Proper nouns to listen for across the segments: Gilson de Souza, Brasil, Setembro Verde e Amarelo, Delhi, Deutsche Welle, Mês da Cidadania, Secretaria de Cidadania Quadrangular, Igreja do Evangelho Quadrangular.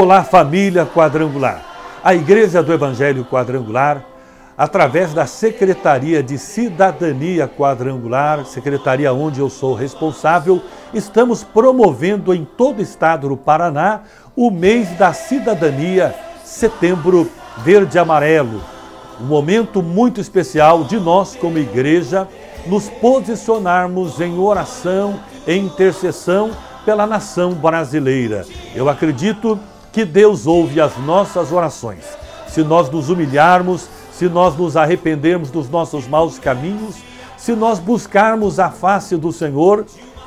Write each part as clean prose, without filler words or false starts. Olá, família quadrangular! A Igreja do Evangelho Quadrangular, através da Secretaria de Cidadania Quadrangular, secretaria onde eu sou responsável, estamos promovendo em todo o estado do Paraná o mês da cidadania, setembro verde-amarelo. Um momento muito especial de nós, como igreja, nos posicionarmos em oração, em intercessão pela nação brasileira. Eu acredito que Deus ouve as nossas orações. Se nós nos humilharmos, se nós nos arrependermos dos nossos maus caminhos, se nós buscarmos a face do Senhor,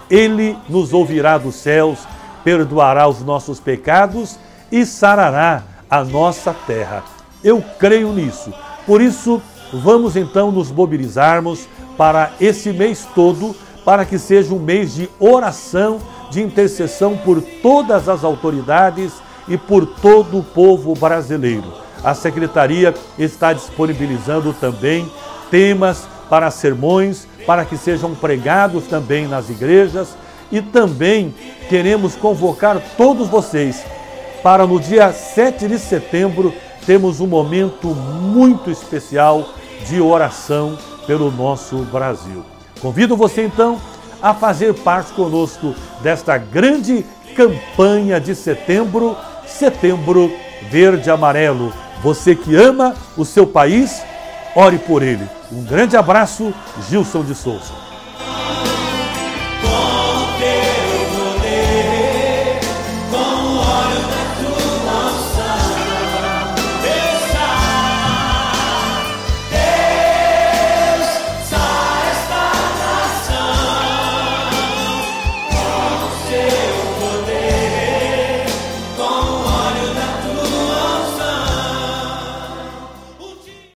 Ele nos ouvirá dos céus, perdoará os nossos pecados e sarará a nossa terra. Eu creio nisso. Por isso, vamos então nos mobilizarmos para esse mês todo, para que seja um mês de oração, de intercessão por todas as autoridades e por todo o povo brasileiro. A Secretaria está disponibilizando também temas para sermões, para que sejam pregados também nas igrejas, e também queremos convocar todos vocês para no dia 7 de setembro temos um momento muito especial de oração pelo nosso Brasil. Convido você então a fazer parte conosco desta grande campanha de setembro, Setembro Verde-Amarelo. Você que ama o seu país, ore por ele. Um grande abraço, Gilson de Souza.